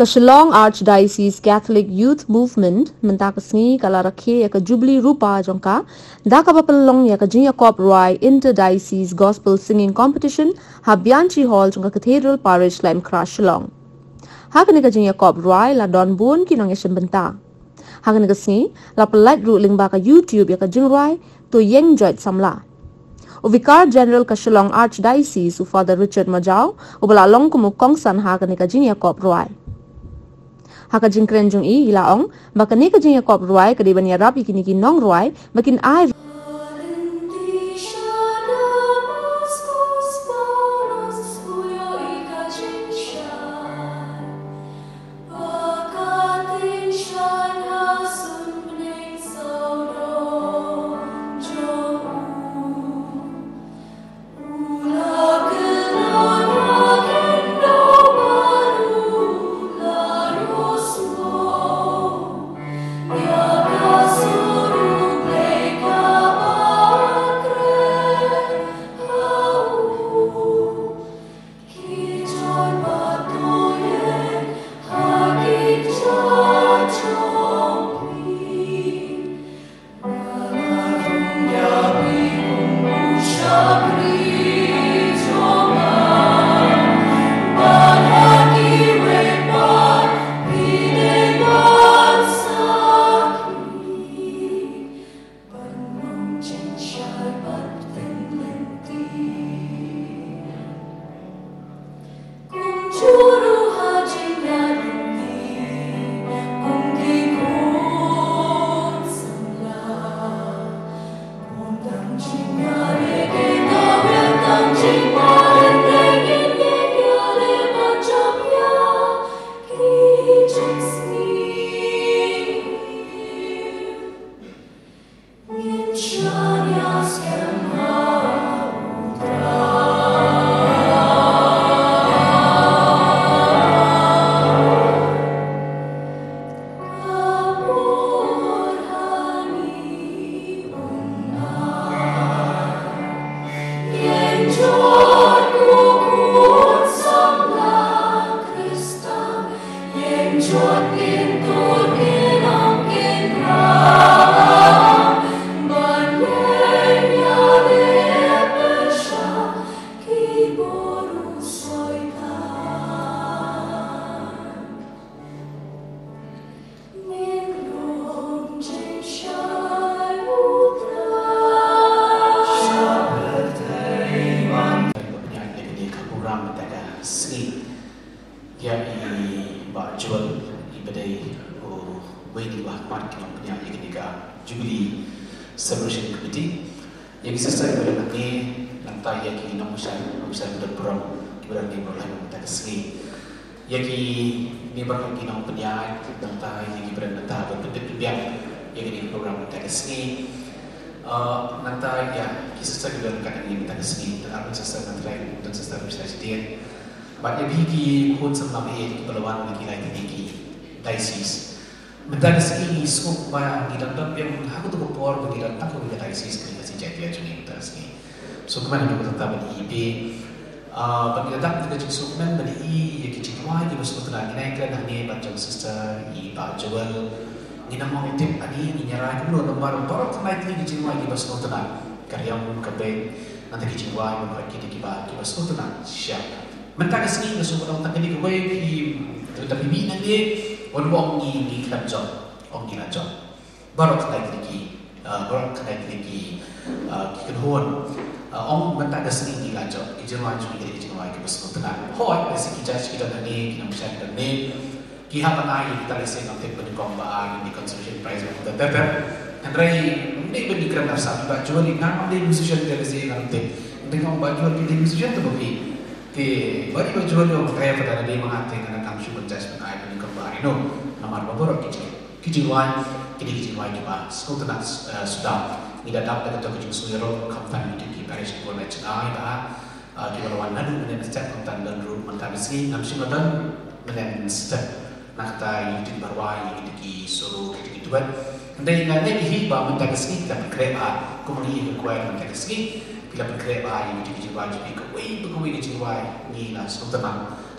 Ka Shillong Archdiocese Catholic Youth Movement mentakasni kala rakhe ya ka jubli rupa jongka daka bapalong ya ka jinya copyright Interdiocese Gospel Singing Competition habianchi hall jongka Cathedral Parish Lime Crash Shillong. Hakani ka jinya copyright la don bon kinong ya shembenta. Hakani ka sni la pelait ru lingba ka YouTube ya ka jingrai to yeng joit samla. O Vicar General ka Shillong Archdiocese Father Richard Majau ubala long kumukong san hakani ka jinya copyright. Hakajing krenjung i ilaong bakani kajing Yakob ruai kadiban yarap ikini kinong ruai makin ai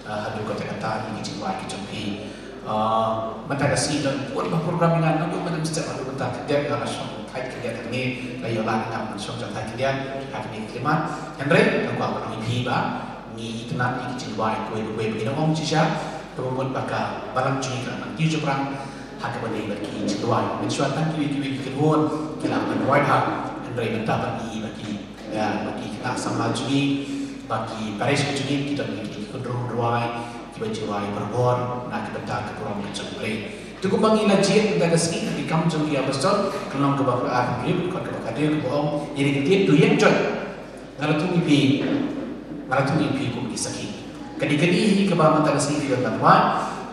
hadu ka tagata ni jiwa ki chompi mata kasi don pun program ngan no madam step hadu ta tidak na shom thai ki ya ni la yola na shom jang thai ki dia ka ni klimat andre ka kwa ni bi ba ni itna ni jiwa ko ko ni no mong chisha to mon baka balang chi ka ni jopran hadu ba ni ba ki jiwa ni shwa ta ki ki ki won ki la ni wai tha andre ta ba ni ba ki ya ba ki ta samajni bagi Paris kecil kita memiliki cenderung ruai jiwa-jiwa berbon nak kita kurang mencemplung. Cukup bagi lajian kita kesini ketika mencemplung apa sahaja kelam kebakaran ini bukan kebakaran bohong. Jadi kita tu yang joy. Nara tu mimpi kau kisahkan. Ketika ini kebakaran kita kesini kita tanpa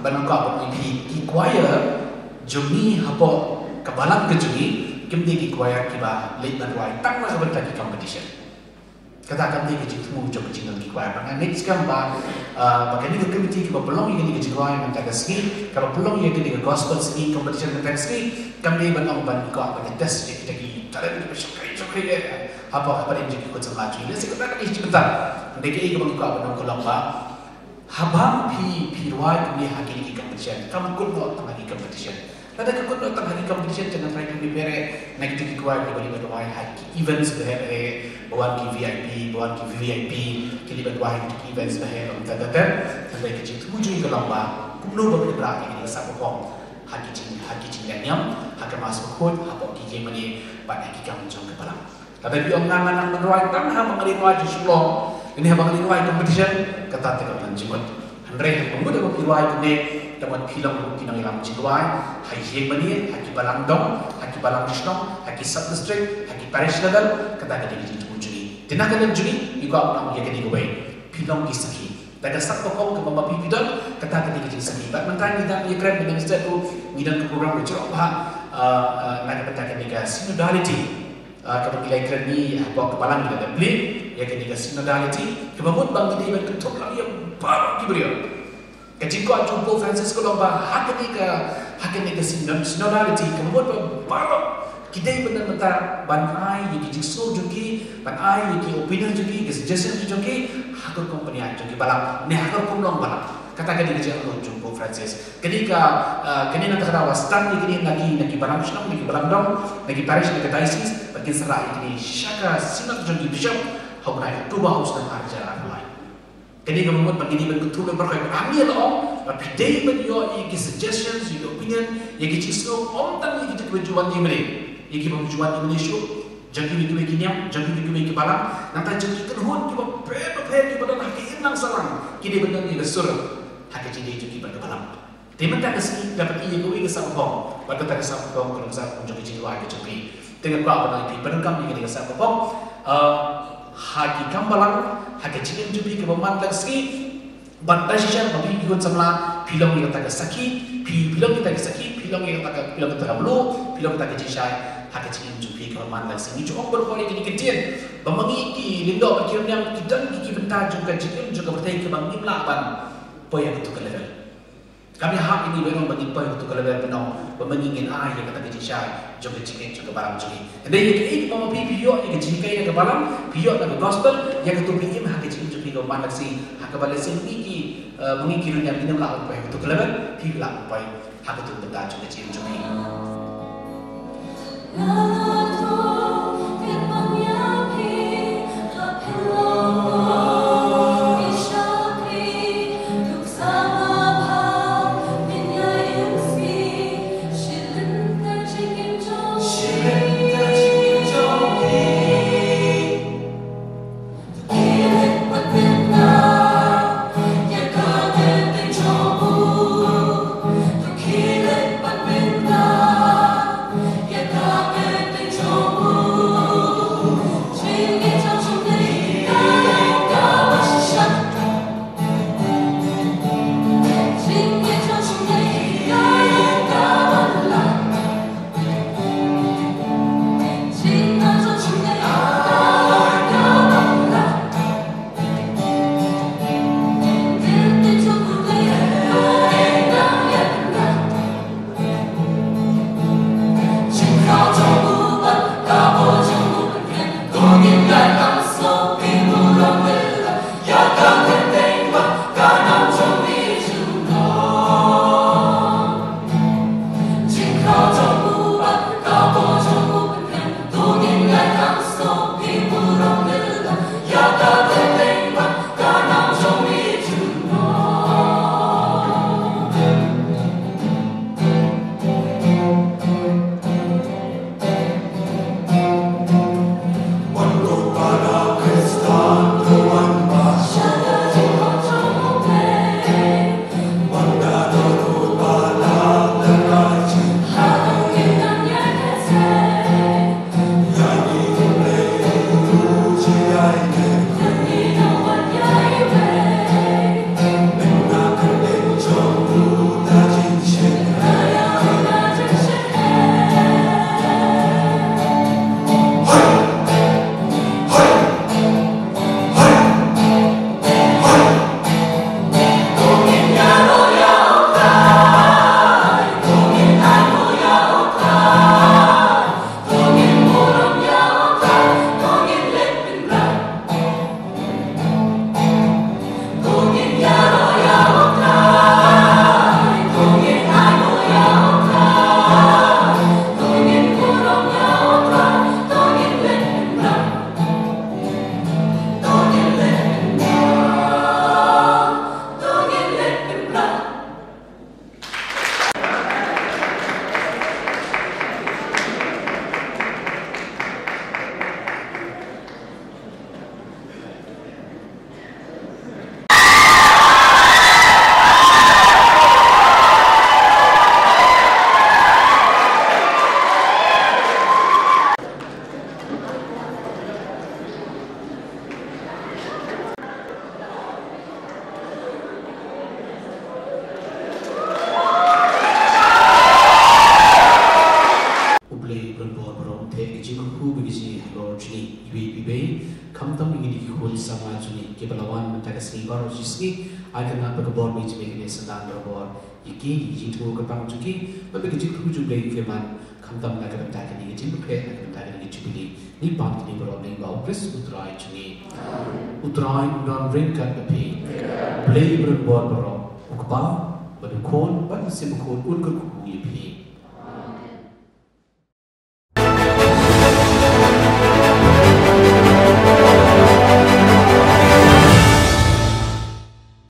banungkau mimpi kikuaya jumi hapok kebalam kejumi kemudian kikuaya kita late ruai tanpa sebentar kita competition. Katakan dia kecil semua ucap kecil dalam kikuai. Maka next kan bah, maka ni kerja kecil kita pelong yang kita kikuai mentega segi. Kalau pelong yang kita gospel segi, competition mentega segi, kami berlaku banyak kau pada test kita kiri. Tadi kita bersyukur dia. Apa yang kita kau semua cuci. Sekarang kita cuci bentar. Mereka ini banyak kau pada kalau bah, habang piruai kami hakiki competition. Kamu kau nak hakiki competition. Ada kau nak hakiki competition jangan try kami beri. Nanti kikuai kembali berdoa hakiki events beri. Buat VIP, buat VVIP, kini berkuah untuk event sebaya untuk datang. Sampai kecil tujuh kalau bah, kumlo beberapa ini satu pom. Haki cing yang hak masuk kod, hapok DJ mani, banyak kita muncul kepala. Tapi orang nang menuai tanah mengelirwai Shillong. Ini hamba mengelirwai competition kata tengok penjemput. Henry pemuda mengelirwai kene teman film pinang ilam ciluai. Haki mani, haki balang dong, haki balang Shillong, haki sub district, haki parish level kata kecil. Dengan kalian juni, juga aku nak menjadi gue. Pilong kisahki. Dengan satu kau kembali pidon, kata ketika kisahki. Bapak menteri kita punya keren dengan setiap tu, kita ke program bercerok bah. Nak kata ketika sinodality, kebetulan keren ni aku kepala kita dah beli. Ya ketika sinodality, kebangun bang kita ikut program yang baru diberi. Ketika jumpa Francis Kolomba, hak ketika sinodality, kebangun baru. Kita benar benar banai yang dijisau joki, banai yang opinion joki, suggestion joki, hakor company joki balap, ni hakor kumlong balap. Katakan dia kerja untuk jumpa Francis. Ketika kini nanti ada wastan, kini lagi barang senang, lagi barang dong, lagi parish, lagi diocese, bagi serai ini syaka sinar joki bishop, hubungan itu bahus dan harjaan lain. Ketika membuat begini bentuk berkait kami loh. Tapi dia beri suggestion, opinion, yang dijisau orang yang kita tujuan dia beri. Iki berjuang Indonesia, jadi begitu begini, jadi begitu balang. Nanti jadi terhun, cuba pergi pada nak hilang selang. Kita benar ni bersuruh, hati jadi juga pada balang. Teman tak kesini dapat ia kuih kesambung, pada tak kesambung kalau kesambung jadi jiwa kita jadi. Tengok kau pada ini berengkam ini kesambung. Hati kambalang, hati jadi jadi kebeman tak kesini. Bantai sih bagi ikut semula film yang tak kesaki, film yang tak belum, film tak kejisai, hak kecil jupi korban lagi. Ini cuma berkuali jadi kecil, bermengiki lindo berkiranya tidak gigi bentar juga kecil juga bertanya kebang ni melapan, payah itu kelebihan. Kami hak ini memang bagi payah itu kelebihan benar, bermengingin air yang tak kejisai, juga kecil juga barang jadi. Dan yang ini mama piyo yang kecil yang kebarang, piyo yang gospel yang ketumpingin hak kecil jupi korban lagi. Kembali sendiri mengikirkan yang minum lah upaya untuk kelebihan hilang upaya hak itu benda cuma cium. Beli berbuat berok, ukbal, berukon, bersimukon, unggul kuku